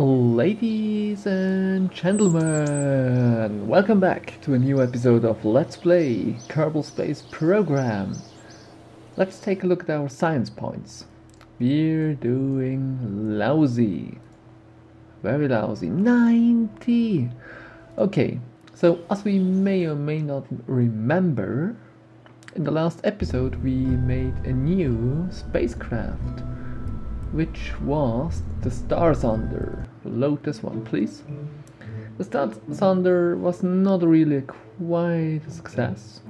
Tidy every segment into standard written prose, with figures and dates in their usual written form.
Ladies and gentlemen, welcome back to a new episode of Let's Play Kerbal Space Program. Let's take a look at our science points. We're doing lousy. Very lousy. 90! Okay, so as we may or may not remember, in the last episode we made a new spacecraft, which was the Star Thunder. Load this one, please. The Star Thunder was not really quite a success,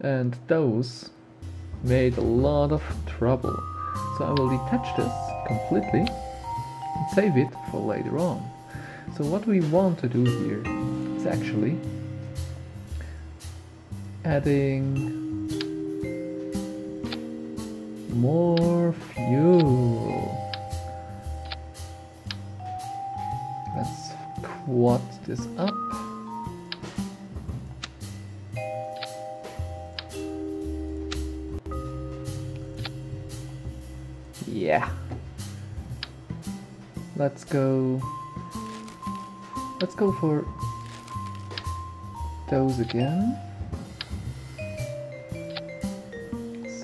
and those made a lot of trouble. So I will detach this completely and save it for later on. So what we want to do here is actually adding more fuel. Let's quad this up. Yeah. Let's go for those again.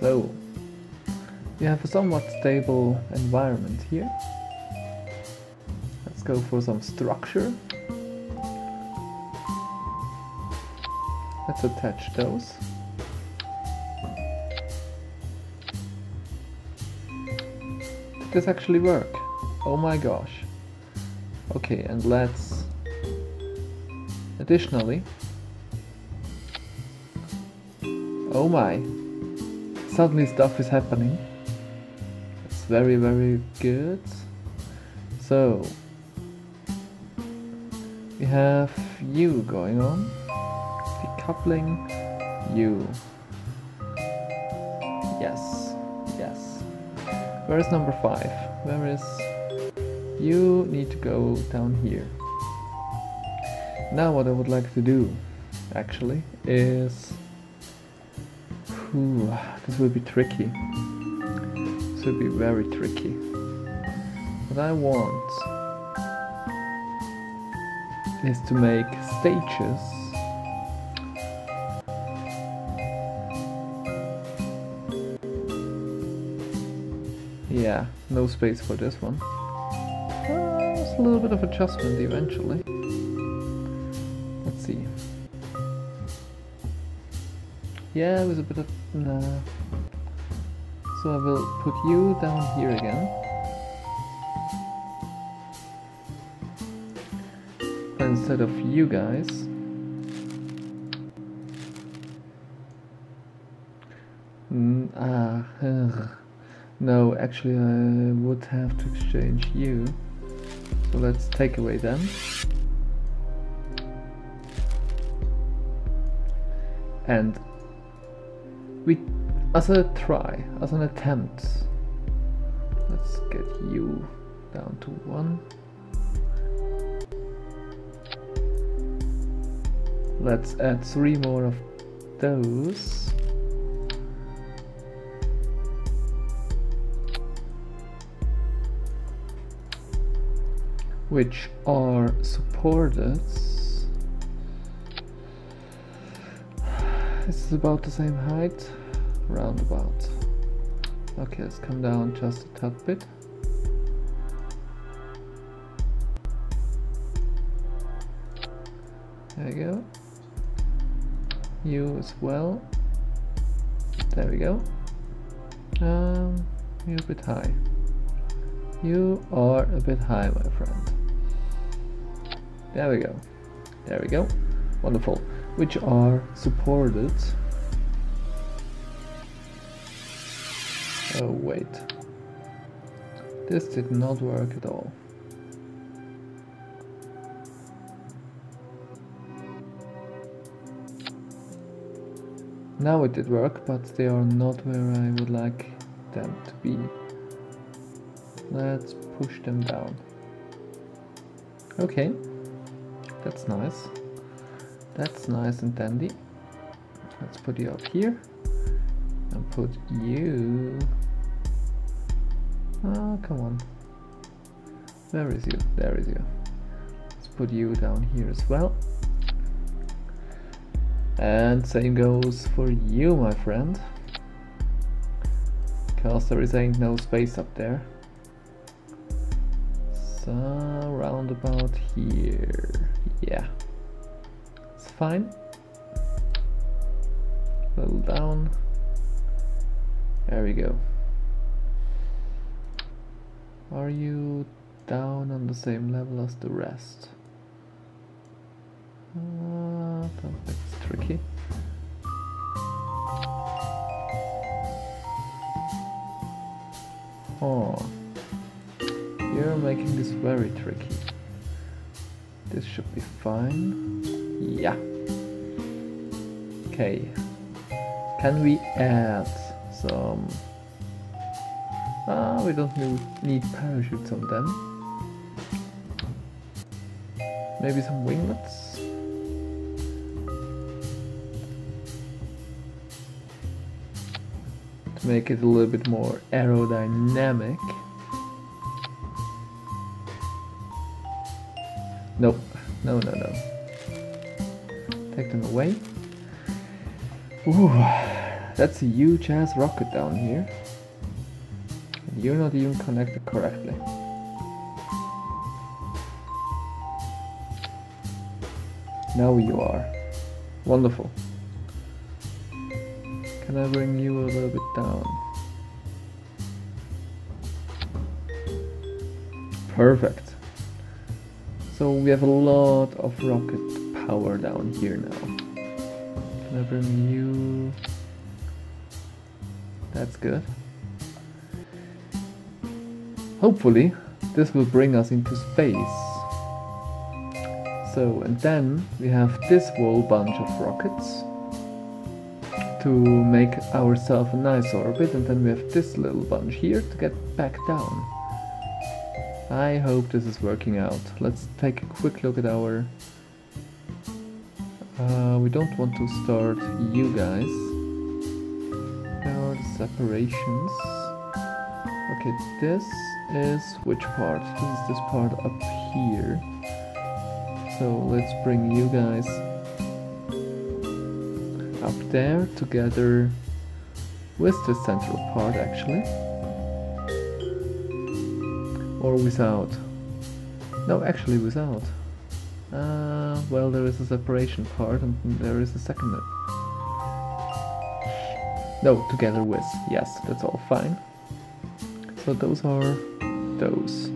So we have a somewhat stable environment here. Let's go for some structure. Let's attach those. Did this actually work? Oh my gosh. Okay, and let's additionally... oh my. Suddenly stuff is happening. Very good. So we have you going on, decoupling you. Yes, yes. Where is number 5? Where is you? Need to go down here. Now what I would like to do actually is, ooh, this will be tricky. This will be very tricky. What I want is to make stages . Yeah, no space for this one. It's a little bit of adjustment eventually. Let's see. Yeah, with a bit of... no. So I will put you down here again. Instead of you guys, no, actually I would have to exchange you. So let's take away them. And we... as a try, as an attempt, let's get you down to 1. Let's add 3 more of those. Which are supported. This is about the same height. Roundabout. Okay, let's come down just a tad bit. There we go. You as well. There we go. You're a bit high. You are a bit high, my friend. There we go. There we go. Wonderful. Which are supported. Oh wait, this did not work at all. Now it did work, but they are not where I would like them to be. Let's push them down. Okay, that's nice. That's nice and dandy. Let's put you up here and put you... oh, come on. Where is you? There is you. Let's put you down here as well. And same goes for you, my friend. Because there is ain't no space up there. So round about here. Yeah. It's fine. A little down. There we go. Are you down on the same level as the rest? That's tricky. Oh, you're making this very tricky. This should be fine. Yeah. Okay. Can we add some... Ah, we don't need parachutes on them. Maybe some winglets? To make it a little bit more aerodynamic. Nope. No, no, no. Take them away. Ooh, that's a huge ass rocket down here. And you're not even connected correctly. Now you are. Wonderful. Can I bring you a little bit down? Perfect. So we have a lot of rocket power down here now. Can I bring you? That's good. Hopefully this will bring us into space. So, and then we have this whole bunch of rockets to make ourselves a nice orbit, and then we have this little bunch here to get back down. I hope this is working out. Let's take a quick look at our... we don't want to start you guys. There are the separations. Okay, this is which part? This is this part up here. So let's bring you guys up there together with the central part, actually. Or without. No, actually without. Well, there is a separation part and there is a second. No, together with. Yes, that's all fine. So those are those.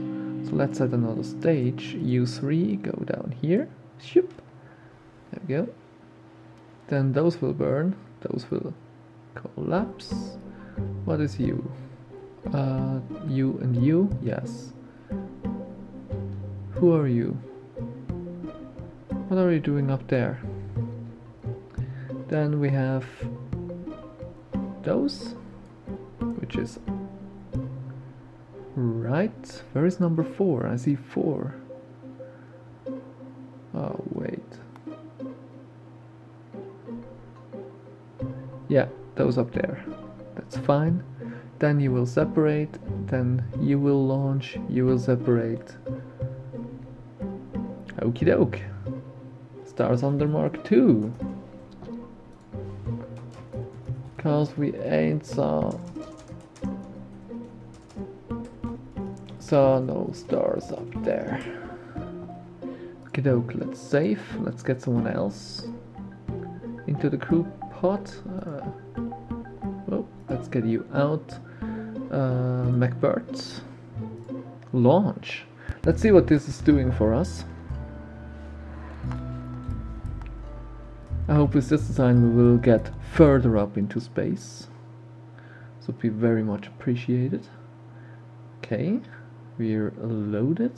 So let's set another stage. U3, go down here. Shoop. There we go. Then those will burn. Those will collapse. What is U? U and U? Yes. Who are you? What are you doing up there? Then we have those, which is right. Where is number 4? I see 4. Oh wait. Yeah, those up there. That's fine. Then you will separate, then you will launch, you will separate. Okie doke. Star Thunder Mark II. Cause we ain't saw no stars up there. Okie doke, let's save. Let's get someone else into the crew pod. Well, let's get you out. Macbird. Launch. Let's see what this is doing for us. I hope with this design we will get further up into space. This would be very much appreciated. Okay, we're loaded.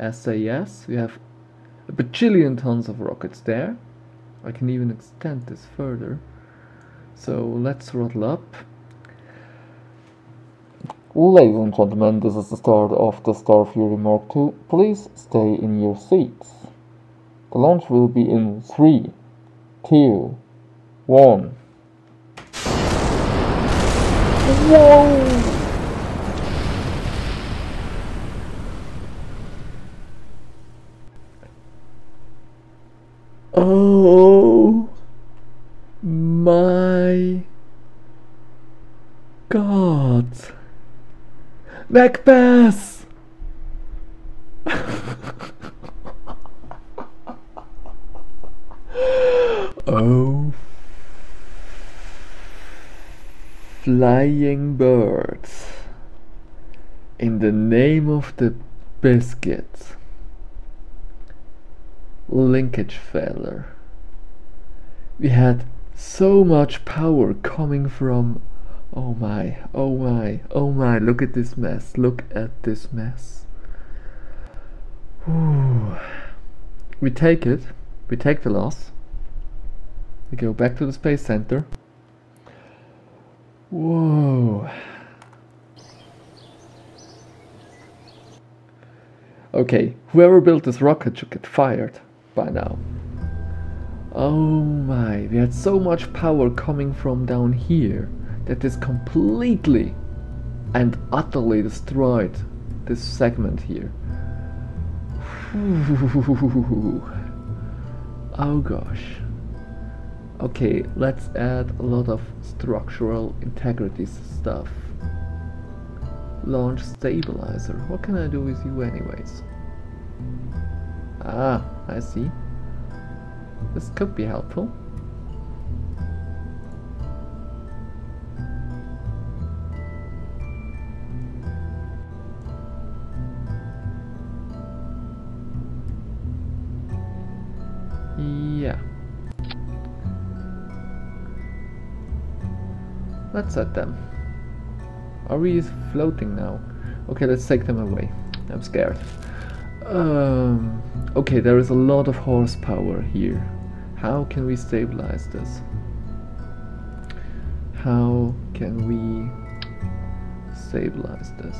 SAS, we have a bajillion tons of rockets there. I can even extend this further. So let's throttle up. Ladies and gentlemen, this is the start of the Star Fury Mark II. Please stay in your seats. The launch will be in 3, 2, 1. Whoa! Oh my God, Macbeth! Oh, flying birds, in the name of the biscuit, linkage failure. We had so much power coming from, oh my, oh my, oh my, look at this mess, look at this mess. Whew. We take it, we take the loss, we go back to the space center. Whoa. Okay, whoever built this rocket should get fired by now. Oh my, we had so much power coming from down here that this completely and utterly destroyed this segment here. Oh gosh. Okay, let's add a lot of structural integrity stuff. Launch stabilizer. What can I do with you anyways? Ah, I see. This could be helpful. Yeah. Let's set them. Are we floating now? Okay, let's take them away. I'm scared. Okay, there is a lot of horsepower here. How can we stabilize this? How can we stabilize this?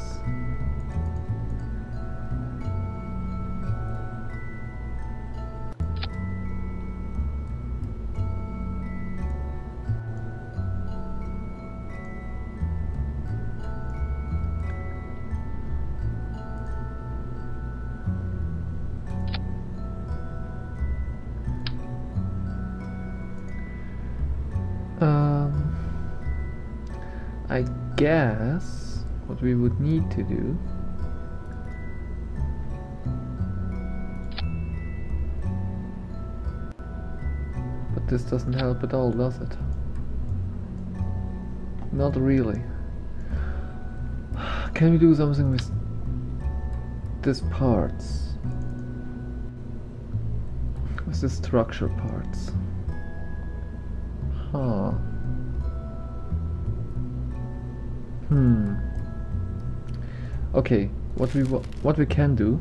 I guess what we would need to do . But this doesn't help at all, does it? Not really. Can we do something with these parts? With the structure parts? Huh. Hmm. Okay, what we can do.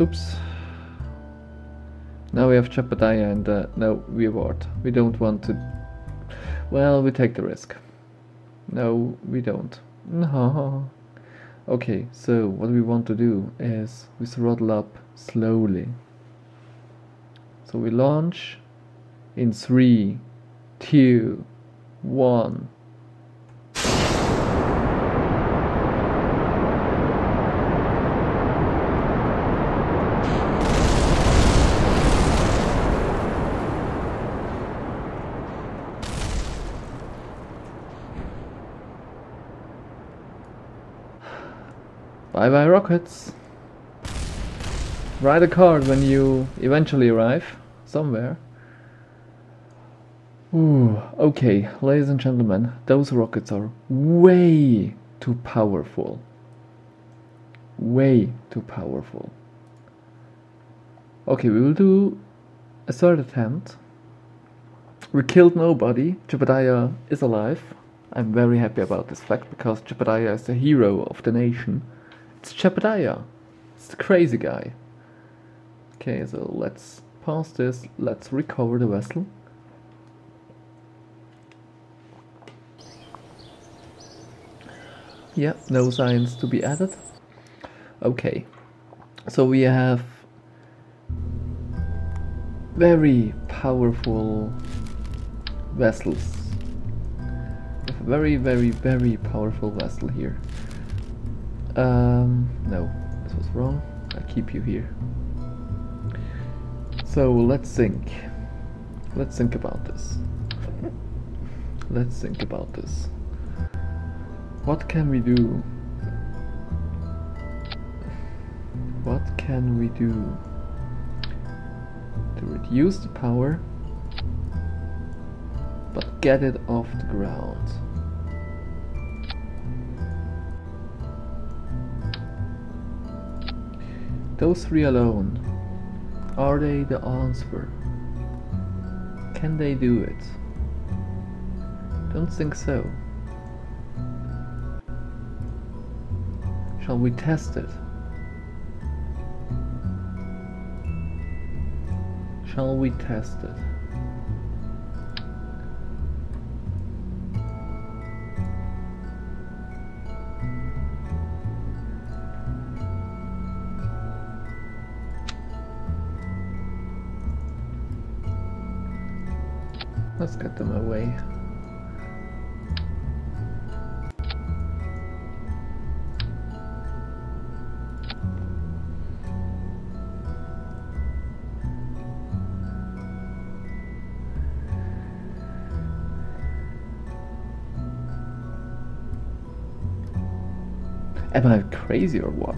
Oops. Now we have Jebediah and no, we abort. We don't want to. Well, we take the risk. No, we don't. No. Okay, so what we want to do is we throttle up slowly. So we launch in 3, 2, 1. Bye bye rockets. Write a card when you eventually arrive somewhere. Ooh, okay, ladies and gentlemen, those rockets are way too powerful. Way too powerful. Okay, we will do a third attempt. We killed nobody. Jebediah is alive. I'm very happy about this fact because Jebediah is the hero of the nation. It's Jebediah. It's the crazy guy. Okay, so let's pass this. Let's recover the vessel. Yeah, no science to be added. Okay, so we have very powerful vessels. A very, very, very powerful vessel here. No, this was wrong. I'll keep you here. So let's think. Let's think about this. Let's think about this. What can we do? What can we do to reduce the power but get it off the ground? Those three alone, are they the answer? Can they do it? Don't think so. Shall we test it? Shall we test it? Let's get them away. Am I crazy or what?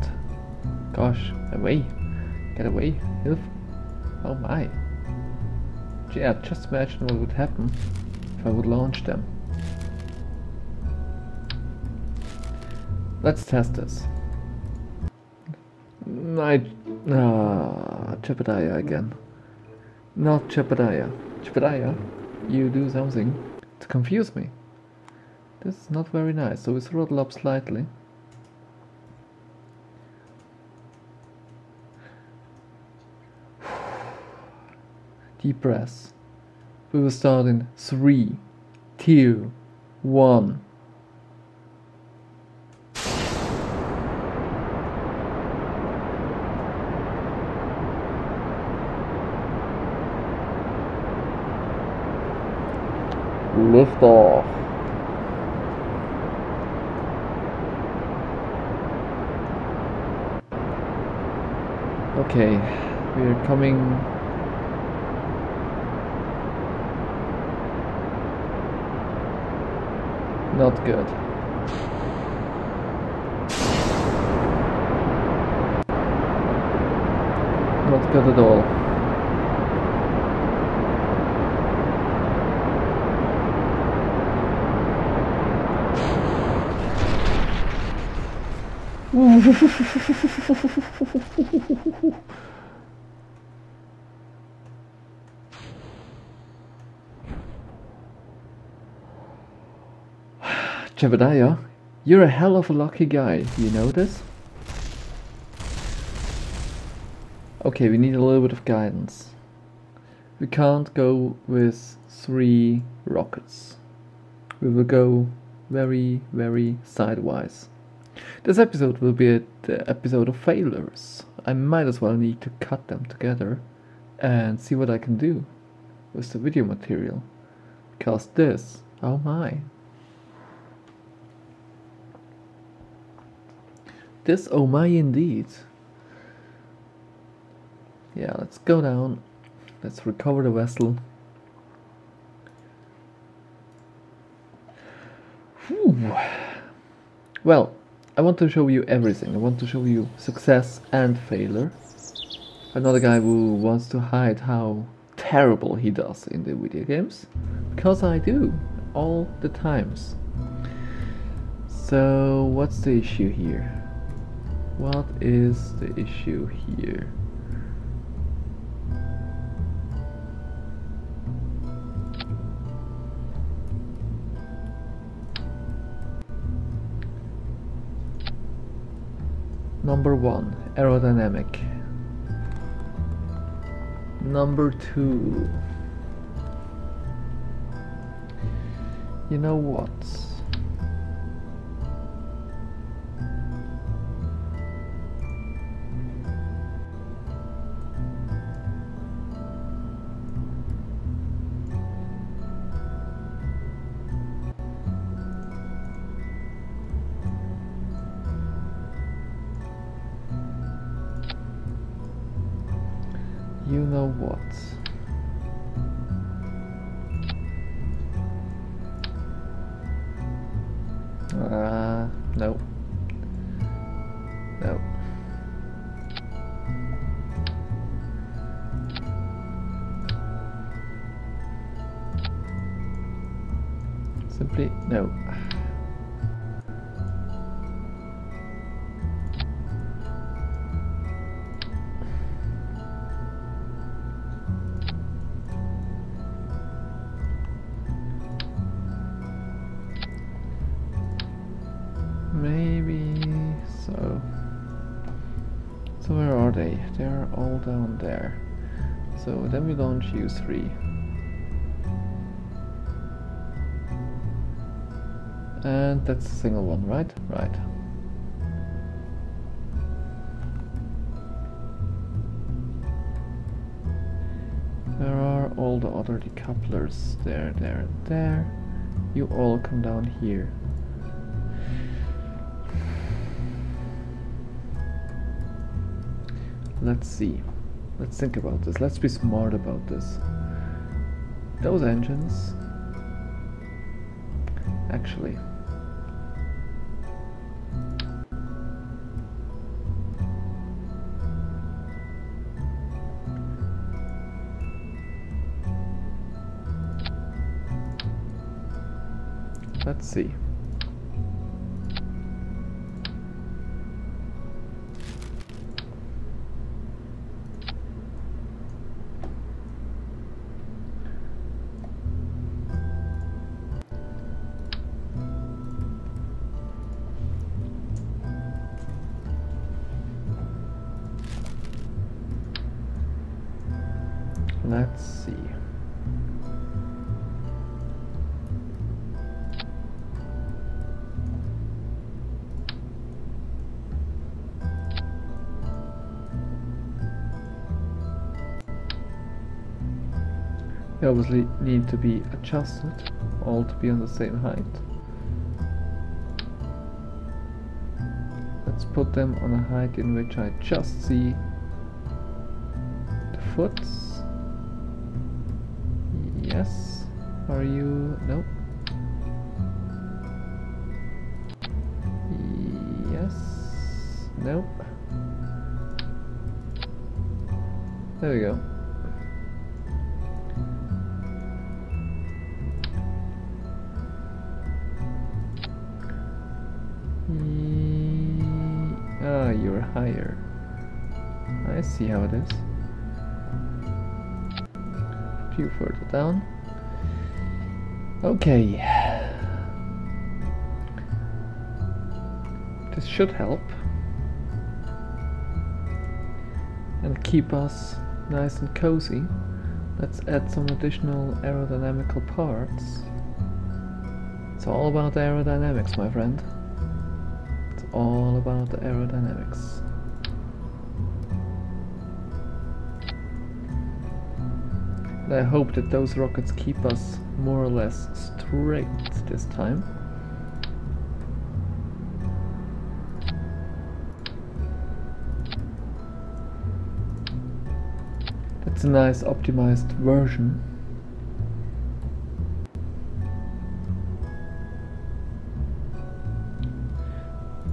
Gosh, away. Get away, Hilf. Oh my. Yeah, just imagine what would happen if I would launch them. Let's test this. Jebediah again. Not Jebediah. Jebediah, you do something to confuse me. This is not very nice, so we throttle up slightly. Deep breath. We will start in 3, 2, 1. Lift off. Okay, we are coming. Not good. Not good at all. Jebediah, you're a hell of a lucky guy, you know this? Okay, we need a little bit of guidance. We can't go with 3 rockets. We will go very, very sidewise. This episode will be an episode of failures. I might as well need to cut them together and see what I can do with the video material. Because this, oh my. This, oh my, indeed. Yeah, let's go down. Let's recover the vessel. Whew. Well, I want to show you everything. I want to show you success and failure. I'm not a guy who wants to hide how terrible he does in the video games, because I do all the times. So what's the issue here? What is the issue here? Number 1, aerodynamic. Number 2. You know what? you know what. Nope. Nope. Simply, no. Down there. So then we're going to choose 3. And that's a single one, right? Right. There are all the other decouplers. There, and there. You all come down here. Let's see. Let's think about this. Let's be smart about this. Those engines... Actually... Let's see. Let's see. They obviously need to be adjusted, all to be on the same height. Let's put them on a height in which I just see the foots. Yes, are you? No. Yes, no. There we go. Ah, you're higher. I see how it is. You further down. Okay. This should help and keep us nice and cozy. Let's add some additional aerodynamical parts. It's all about aerodynamics, my friend. It's all about the aerodynamics. I hope that those rockets keep us more or less straight this time. That's a nice optimized version.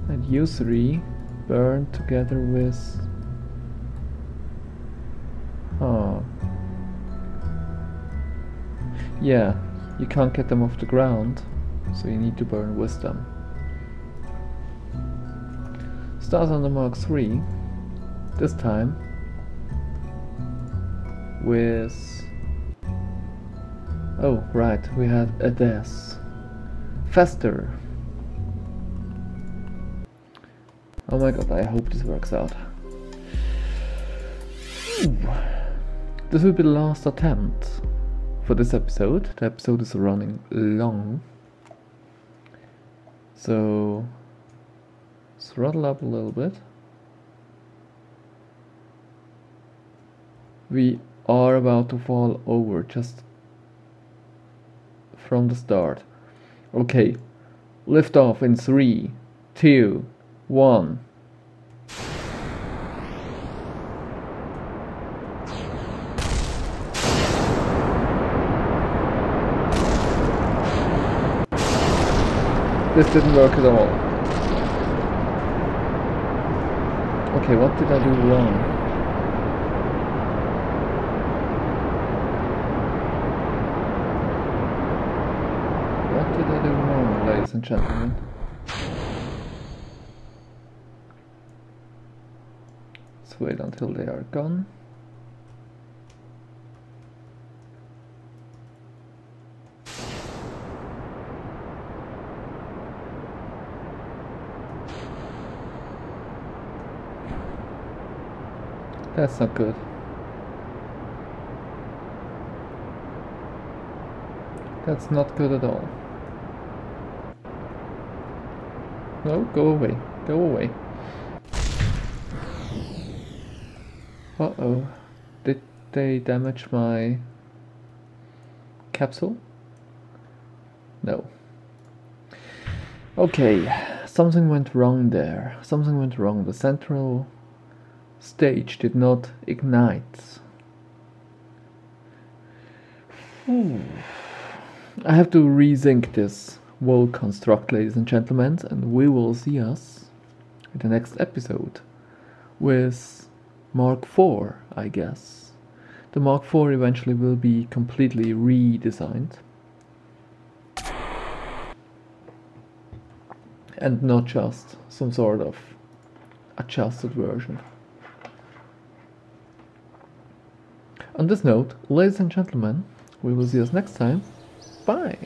And you three burn together with... Oh. Yeah, you can't get them off the ground, so you need to burn with them. Star Thunder Mark III, this time with... Oh, right, we had a death. Faster! Oh my god, I hope this works out. Ooh. This will be the last attempt for this episode. The episode is running long, so throttle up a little bit. We are about to fall over just from the start. Okay, lift off in 3, 2, 1. This didn't work at all. Okay, what did I do wrong? Ladies and gentlemen, let's wait until they are gone. That's not good. That's not good at all. No, go away, go away. Uh-oh, did they damage my capsule? No. Okay, something went wrong there. Something went wrong. The central stage did not ignite. Ooh. I have to rethink this World construct, ladies and gentlemen, and we will see us in the next episode with Mark IV, I guess. The Mark IV eventually will be completely redesigned and not just some sort of adjusted version. On this note, ladies and gentlemen, we will see us next time. Bye!